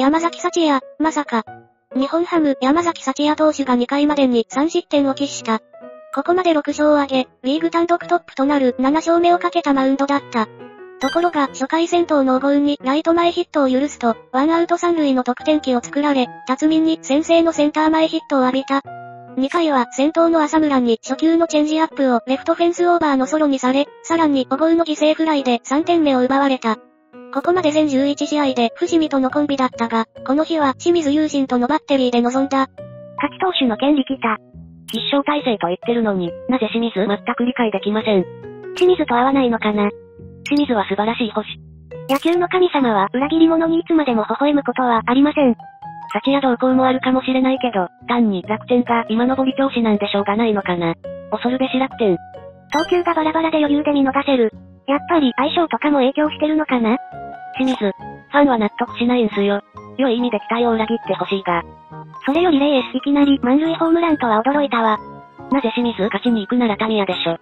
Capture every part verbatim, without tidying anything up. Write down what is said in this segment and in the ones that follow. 山崎福也、まさか。日本ハム、山崎福也投手がにかいまでにさんしってんを喫した。ここまでろくしょうを挙げ、リーグ単独トップとなるななしょうめをかけたマウンドだった。ところが初回先頭の小郷にライト前ヒットを許すと、ワンアウト三塁の得点機を作られ、辰巳に先制のセンター前ヒットを浴びた。にかいは先頭の浅村に初球のチェンジアップをレフトフェンスオーバーのソロにされ、さらに小郷の犠牲フライでさんてんめを奪われた。ここまで全じゅういちしあいで伏見とのコンビだったが、この日は清水友信とのバッテリーで臨んだ。勝ち投手の権利来た。必勝体制と言ってるのに、なぜ清水？全く理解できません。清水と合わないのかな。清水は素晴らしい星。野球の神様は裏切り者にいつまでも微笑むことはありません。幸や動向もあるかもしれないけど、単に楽天が今上り調子なんでしょうがないのかな。恐るべし楽天。投球がバラバラで余裕で見逃せる。やっぱり相性とかも影響してるのかな。清水、ファンは納得しないんすよ。良い意味で期待を裏切ってほしいが。それよりレイエスいきなり満塁ホームランとは驚いたわ。なぜ清水？勝ちに行くならタミヤでしょ。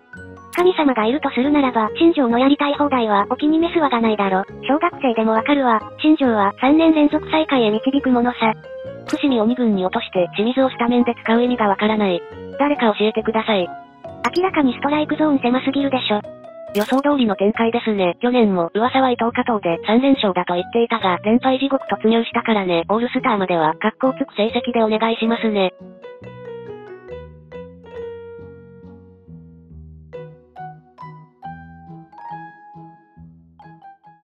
神様がいるとするならば、新庄のやりたい放題はお気に召すわがないだろ。小学生でもわかるわ。新庄はさんねんれんぞく最下位へ導くものさ。伏見をにぐんに落として清水をスタメンで使う意味がわからない。誰か教えてください。明らかにストライクゾーン狭すぎるでしょ。予想通りの展開ですね。去年も噂は伊藤加藤でさんれんしょうだと言っていたが、連敗地獄突入したからね。オールスターまでは格好つく成績でお願いしますね。